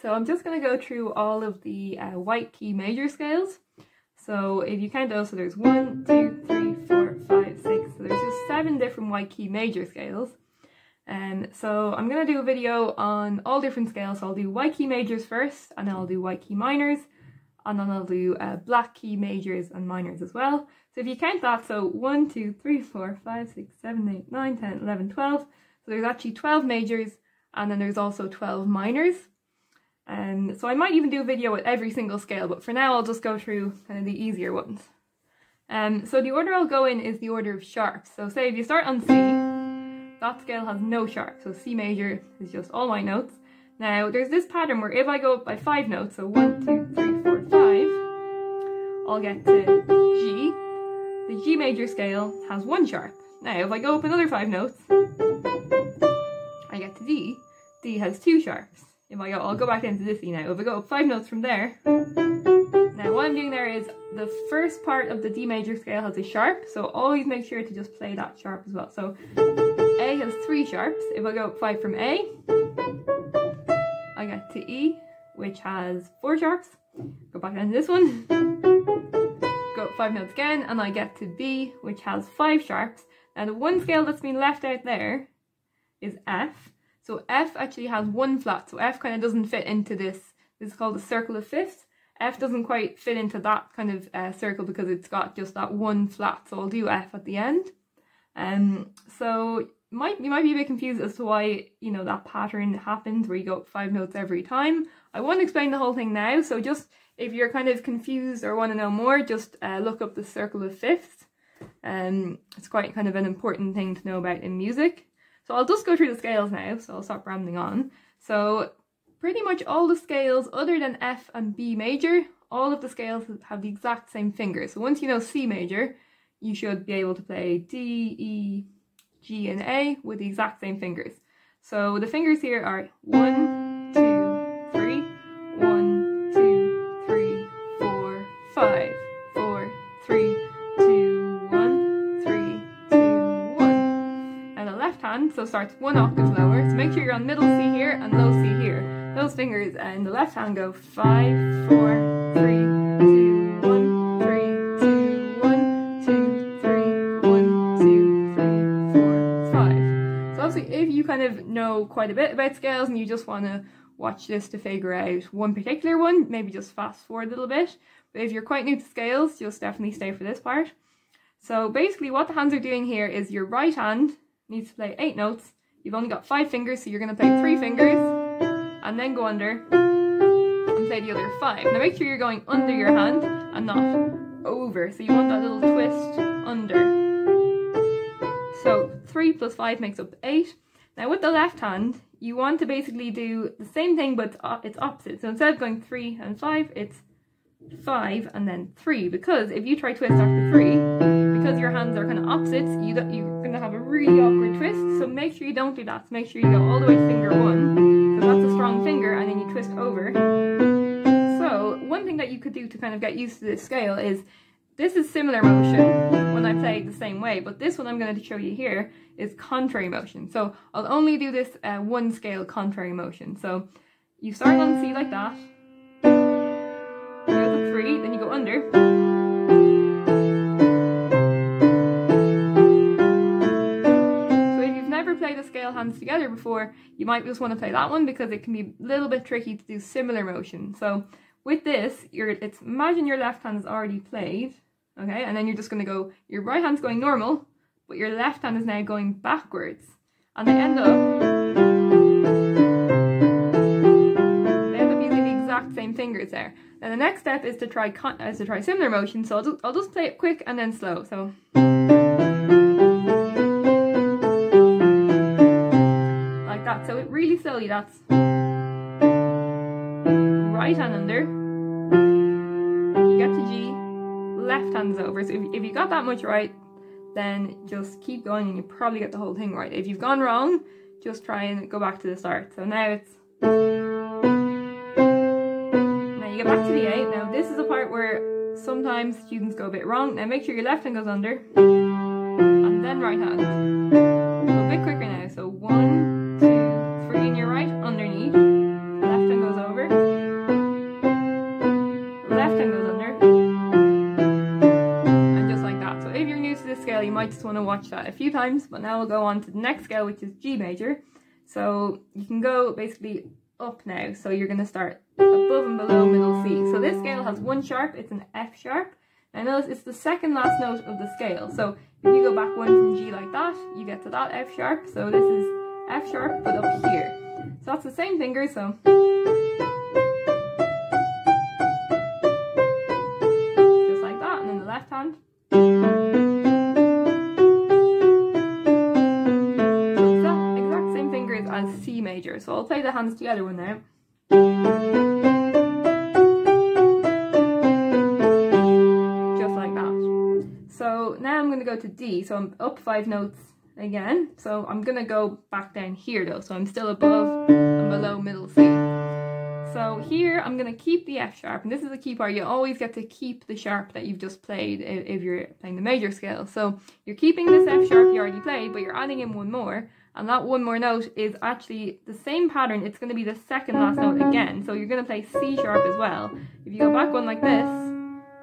So I'm just going to go through all of the white key major scales. So if you count those, so there's 1, 2, 3, 4, 5, 6. So there's just 7 different white key major scales. So I'm going to do a video on all different scales. So I'll do white key majors first, and then I'll do white key minors, and then I'll do black key majors and minors as well. So if you count that, so 1, 2, 3, 4, 5, 6, 7, 8, 9, 10, 11, 12. So there's actually 12 majors, and then there's also 12 minors. So I might even do a video with every single scale, but for now I'll just go through kind of the easier ones. So the order I'll go in is the order of sharps. So say if you start on C, that scale has no sharp, so C major is just all my notes. Now there's this pattern where if I go up by 5 notes, so 1, 2, 3, 4, 5, I'll get to G. The G major scale has 1 sharp. Now if I go up another 5 notes, I get to D. D has 2 sharps. If I go, I'll go back into this E now. If I go up 5 notes from there, now what I'm doing there is the first part of the D major scale has a sharp, so always make sure to just play that sharp as well. So A has 3 sharps. If I go up 5 from A, I get to E, which has 4 sharps. Go back down to this one, go up 5 notes again, and I get to B, which has 5 sharps. Now the one scale that's been left out there is F. So F actually has 1 flat, so F kind of doesn't fit into this. This is called the circle of fifths. F doesn't quite fit into that kind of circle because it's got just that 1 flat, so I'll do F at the end. So you might be a bit confused as to why, you know, that pattern happens where you go up 5 notes every time. I won't explain the whole thing now, so just if you're kind of confused or want to know more, just look up the circle of fifths. It's quite kind of an important thing to know about in music. So I'll just go through the scales now, so I'll stop rambling on. So pretty much all the scales other than F and B major, all of the scales have the exact same fingers. So once you know C major, you should be able to play D, E, G and A with the exact same fingers. So the fingers here are 1, 2, 3, 1, 2, 3, 4, 5. So starts 1 octave lower, so make sure you're on middle C here and low C here. Those fingers in the left hand go 5, 4, 3, 2, 1, 3, 2, 1, 2, 3, 1, 2, 3, 4, 5. So obviously if you kind of know quite a bit about scales and you just want to watch this to figure out one particular one, maybe just fast forward a little bit. But if you're quite new to scales, just definitely stay for this part. So basically what the hands are doing here is your right hand needs to play 8 notes. You've only got 5 fingers, so you're going to play 3 fingers and then go under and play the other 5. Now make sure you're going under your hand and not over, so you want that little twist under. So 3 plus 5 makes up 8. Now with the left hand, you want to basically do the same thing, but it's opposite. So instead of going 3 and 5, it's 5 and then 3, because if you try twist after 3, because your hands are kind of opposites, you're going to have a really awkward twist. So make sure you don't do that. So make sure you go all the way to finger 1, because that's a strong finger, and then you twist over. So one thing that you could do to kind of get used to this scale is, this is similar motion when I play the same way, but this one I'm going to show you here is contrary motion. So I'll only do this one scale contrary motion. So you start on C like that, you go to 3, then you go under, hands together before, you might just want to play that one because it can be a little bit tricky to do similar motion. So with this, imagine your left hand is already played, okay, and then you're just going to go, your right hand's going normal, but your left hand is now going backwards, and they end up using the exact same fingers there. Now the next step is to try similar motion, so I'll just play it quick and then slow. So really slowly, that's right hand under, you get to G, left hand's over. So if you got that much right, then just keep going and you probably get the whole thing right. If you've gone wrong, just try and go back to the start. So now it's, now you get back to the A. Now this is the part where sometimes students go a bit wrong. Now make sure your left hand goes under and then right hand. So a bit quicker now, so 1, 2, 3 in your right, underneath, left hand goes over, just want to watch that a few times, but now we'll go on to the next scale, which is G major. So you can go basically up now, so you're going to start above and below middle C. So this scale has one sharp, it's an F#. Now notice it's the second last note of the scale, so if you go back one from G like that, you get to that F#, so this is F# but up here. So that's the same finger, so... just like that, and then the left hand. So it's that exact same fingers as C major, so I'll play the hands together one now. Go to D, so I'm up 5 notes again, so I'm gonna go back down here though, so I'm still above and below middle C. So here I'm gonna keep the F#, and this is the key part, you always get to keep the sharp that you've just played if you're playing the major scale. So you're keeping this F# you already played, but you're adding in one more, and that one more note is actually the same pattern, it's gonna be the second last note again, so you're gonna play C# as well. If you go back one like this,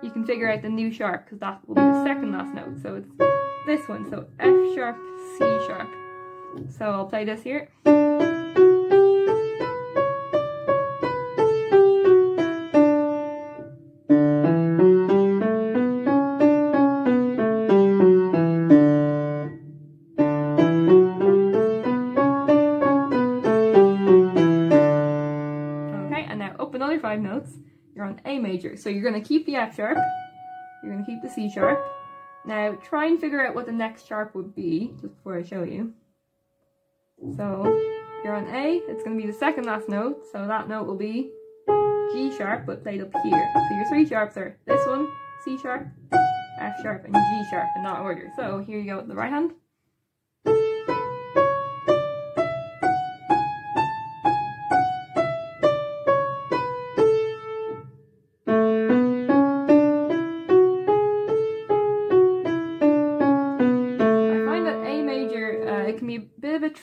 you can figure out the new sharp, because that will be the second last note, so it's this one, so F#, C#. So I'll play this here. Okay, and now up another 5 notes. You're on A major, so you're going to keep the F#, you're going to keep the C#. Now try and figure out what the next sharp would be, just before I show you. So you're on A, it's going to be the second last note, so that note will be G# but played up here. So your 3 sharps are this one, C#, F# and G# in that order. So here you go with the right hand.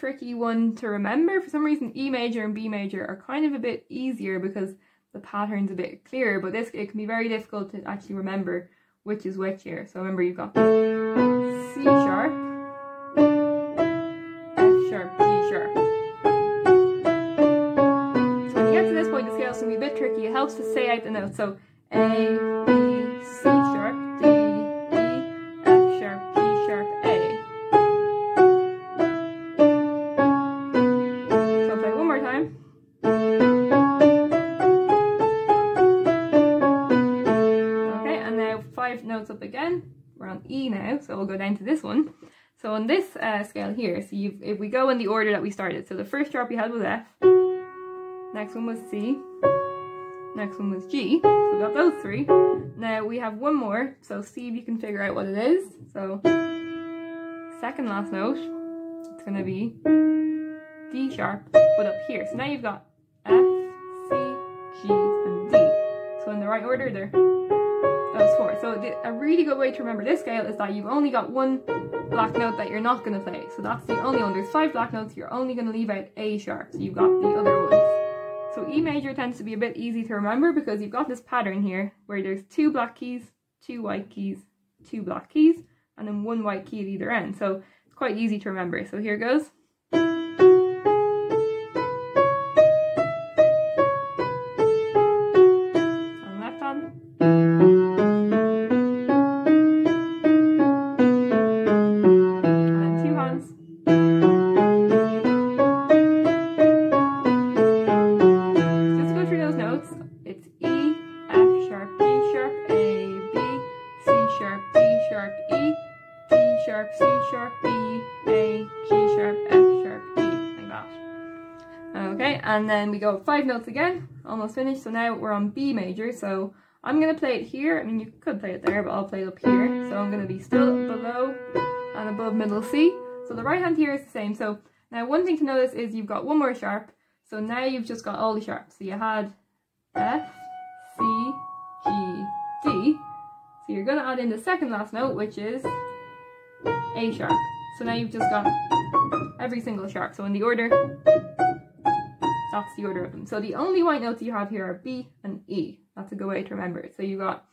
Tricky one to remember. For some reason E major and B major are kind of a bit easier because the pattern's a bit clearer, but this, it can be very difficult to actually remember which is which here. So remember, you've got C#, F#, G#. So when you get to this point, the scale's going to be a bit tricky. It helps to say out the notes. So A, B, C#, D, E, F#, G#, A. Notes up again, we're on E now, so we'll go down to this one. So on this scale here, so if we go in the order that we started, so the first sharp you had was F, next one was C, next one was G, so we got those 3. Now we have one more, so see if you can figure out what it is. So second last note, it's going to be D# but up here. So now you've got F, C, G and D, so in the right order there. Those 4. So a really good way to remember this scale is that you've only got one black note that you're not going to play. So that's the only one. There's 5 black notes, you're only going to leave out A#. So you've got the other ones. So E major tends to be a bit easy to remember because you've got this pattern here where there's 2 black keys, 2 white keys, 2 black keys, and then 1 white key at either end. So it's quite easy to remember. So here goes. And then we go 5 notes again, almost finished, so now we're on B major, so I'm going to play it here, I mean you could play it there, but I'll play it up here, so I'm going to be still below and above middle C, so the right hand here is the same. So now one thing to notice is you've got one more sharp, so now you've just got all the sharps, so you had F, C, G, D, so you're going to add in the second last note, which is A#, so now you've just got every single sharp, so in the order, that's the order of them. So the only white notes you have here are B and E. That's a good way to remember it. So you got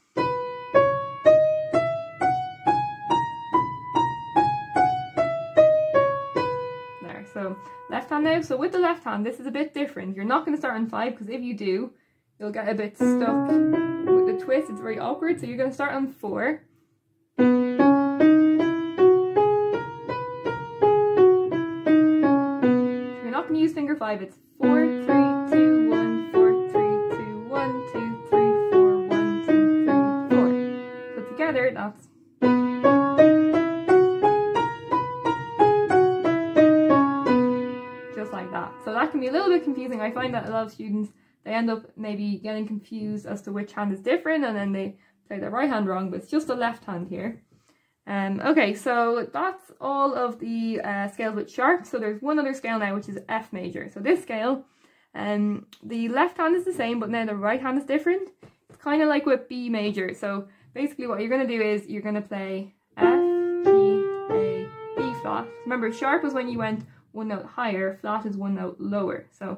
So left hand now. So with the left hand, this is a bit different. You're not going to start on 5, because if you do, you'll get a bit stuck with the twist. It's very awkward. So you're going to start on 4. You're not going to use finger 5. It's 4, 3, 2, 1, 4, 3, 2, 1, 2, 3, 4, 1, 2, 3, 4. Put together, that's. So that can be a little bit confusing. I find that a lot of students, they end up maybe getting confused as to which hand is different, and then they play their right hand wrong, but it's just the left hand here. Okay, so that's all of the scales with sharp. So there's one other scale now, which is F major. So this scale, the left hand is the same, but now the right hand is different. It's kind of like with B major. So basically what you're going to do is you're going to play F, G, A, B-flat. Remember, sharp was when you went one note higher, flat is one note lower. So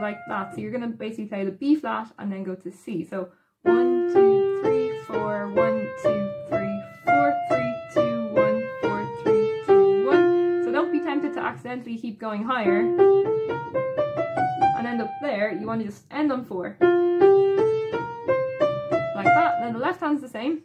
like that. So you're going to basically play the B flat and then go to C. So 1, 2, 3, 4, 1, 2, 3, 4, 3, 2, 1, 4, 3, 2, 1. So don't be tempted to accidentally keep going higher and end up there. You want to just end on 4. Like that. And then the left hand's the same.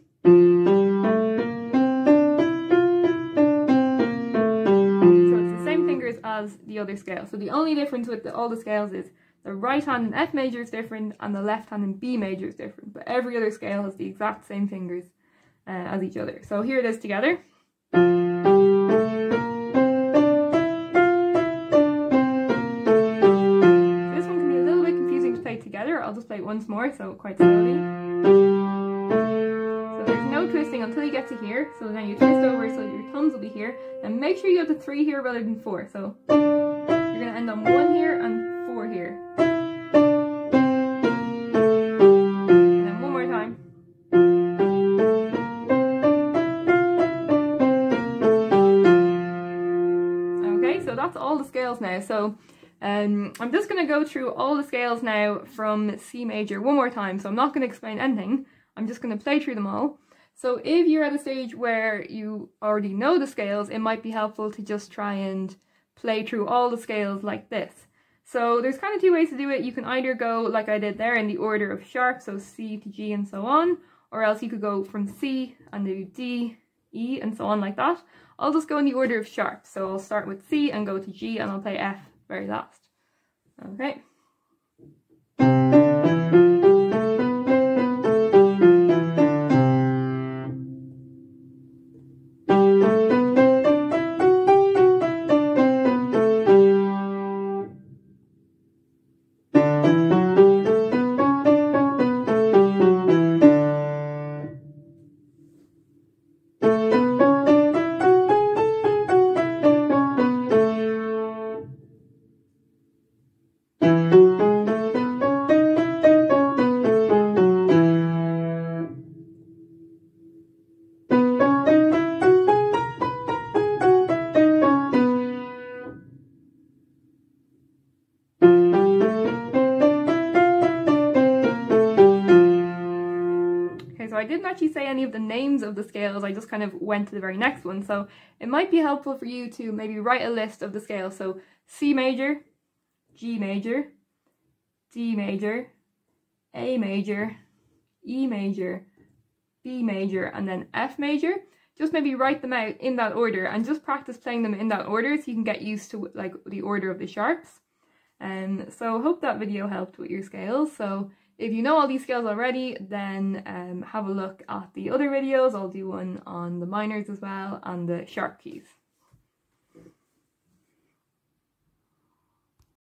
The other scale. So the only difference with all the scales is the right hand in F major is different and the left hand in B major is different, but every other scale has the exact same fingers as each other. So here it is together. This one can be a little bit confusing to play together. I'll just play it once more, so quite slowly. So there's no twisting until you get to here, so now you twist over so your thumbs will be here, and make sure you have the 3 here rather than 4. So you're going to end on 1 here and 4 here. And then one more time. Okay, so that's all the scales now. So I'm just going to go through all the scales now from C major one more time. So I'm not going to explain anything. I'm just going to play through them all. So if you're at a stage where you already know the scales, it might be helpful to just try and play through all the scales like this. So there's kind of two ways to do it. You can either go like I did there in the order of sharp, so C to G and so on, or else you could go from C and do D, E and so on like that. I'll just go in the order of sharp. So I'll start with C and go to G, and I'll play F very last. Okay. I didn't actually say any of the names of the scales, I just kind of went to the very next one. So it might be helpful for you to maybe write a list of the scales. So C major, G major, D major, A major, E major, B major, and then F major. Just maybe write them out in that order and just practice playing them in that order so you can get used to like the order of the sharps. So hope that video helped with your scales. So if you know all these scales already, then have a look at the other videos. I'll do one on the minors as well and the sharp keys.